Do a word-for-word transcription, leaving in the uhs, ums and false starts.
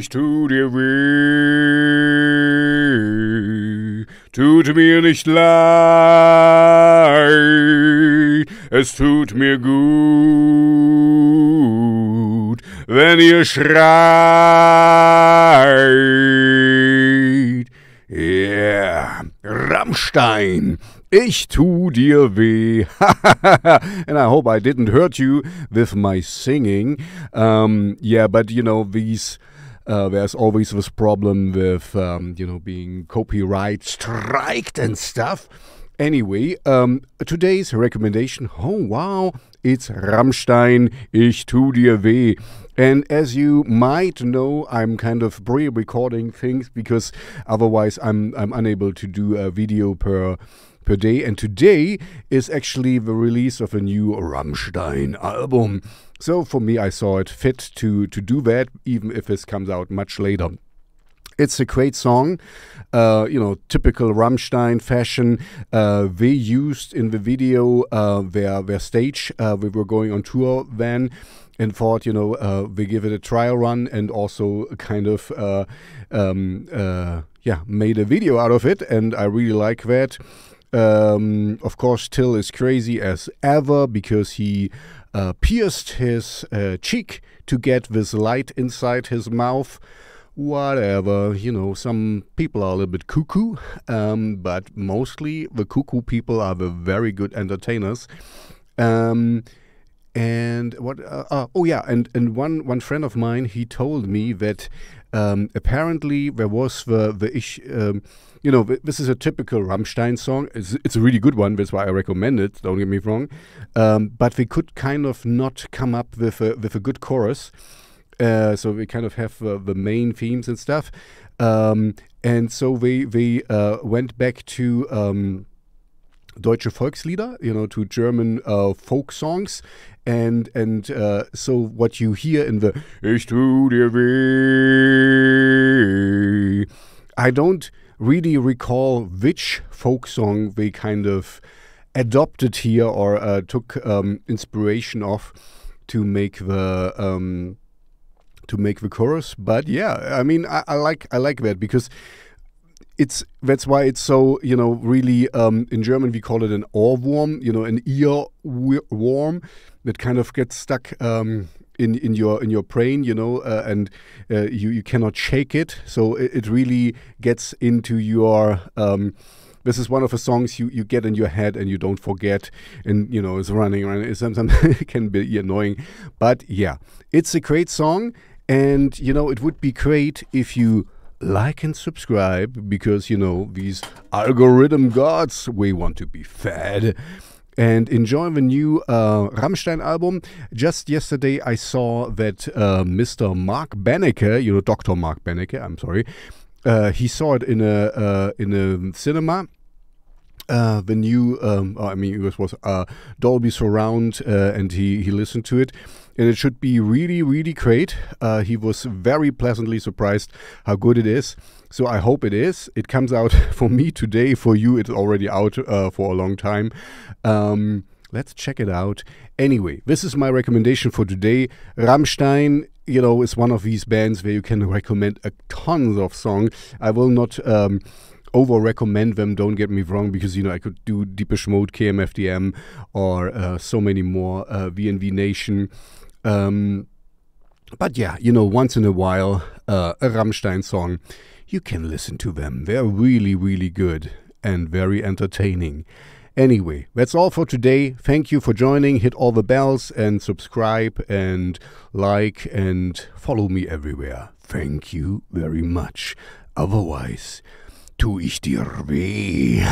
ich tu dir weh, tut mir nicht leid, es tut mir gut, wenn ihr schreit. Yeah, Rammstein. Ich tu dir weh. And I hope I didn't hurt you with my singing. Um, yeah, but you know, these uh, there's always this problem with, um, you know, being copyright striked and stuff. Anyway, um, today's recommendation, oh wow, it's Rammstein, Ich tu dir weh. And as you might know, I'm kind of pre-recording things because otherwise I'm, I'm unable to do a video per... per day, and today is actually the release of a new Rammstein album. So for me, I saw it fit to, to do that, even if this comes out much later. It's a great song, uh, you know, typical Rammstein fashion. Uh, they used in the video uh, their, their stage. Uh, we were going on tour then and thought, you know, uh, we give it a trial run and also kind of... Uh, um, uh, yeah, made a video out of it, and I really like that. Um, of course, Till is crazy as ever because he uh, pierced his uh, cheek to get this light inside his mouth. Whatever, you know, some people are a little bit cuckoo, um, but mostly the cuckoo people are the very good entertainers. Um, and what? Uh, uh, oh yeah, and and one one friend of mine, he told me that. Um, apparently there was the, the ish, um, you know, this is a typical Rammstein song. It's, it's a really good one, that's why I recommend it, don't get me wrong. Um, but we could kind of not come up with a, with a good chorus. Uh, so we kind of have uh, the main themes and stuff. Um, and so we, we uh, went back to um, Deutsche Volkslieder, you know, to German uh, folk songs. And and uh, so what you hear in the Ich tu dir weh, I don't really recall which folk song they kind of adopted here or uh, took um, inspiration of to make the um, to make the chorus. But yeah, I mean, I, I like I like that because. It's that's why it's so, you know, really um, in German we call it an Ohrwurm, you know, an earworm that kind of gets stuck um, in in your in your brain, you know, uh, and uh, you you cannot shake it. So it, it really gets into your. Um, this is one of the songs you you get in your head and you don't forget, and you know it's running around. Sometimes it can be annoying, but yeah, it's a great song, and you know it would be great if you. Like and subscribe, because you know these algorithm gods, we want to be fed. And enjoy the new uh, Rammstein album. Just yesterday I saw that uh, Mister Mark Benecke, you know, Doctor Mark Benecke, I'm sorry, uh, he saw it in a uh, in a cinema. Uh, the new, um, I mean, it was uh, Dolby Surround, uh, and he, he listened to it. And it should be really, really great. Uh, he was very pleasantly surprised how good it is. So I hope it is. It comes out for me today. For you, it's already out uh, for a long time. Um, let's check it out. Anyway, this is my recommendation for today. Rammstein, you know, is one of these bands where you can recommend a tons of songs. I will not... Um, over recommend them, don't get me wrong, because you know I could do Depeche Mode, K M F D M, or uh, so many more, uh, V and V Nation. Um, but yeah, you know, once in a while, uh, a Rammstein song, you can listen to them. They're really, really good and very entertaining. Anyway, that's all for today. Thank you for joining. Hit all the bells and subscribe and like and follow me everywhere. Thank you very much. Otherwise... tu ich dir weh.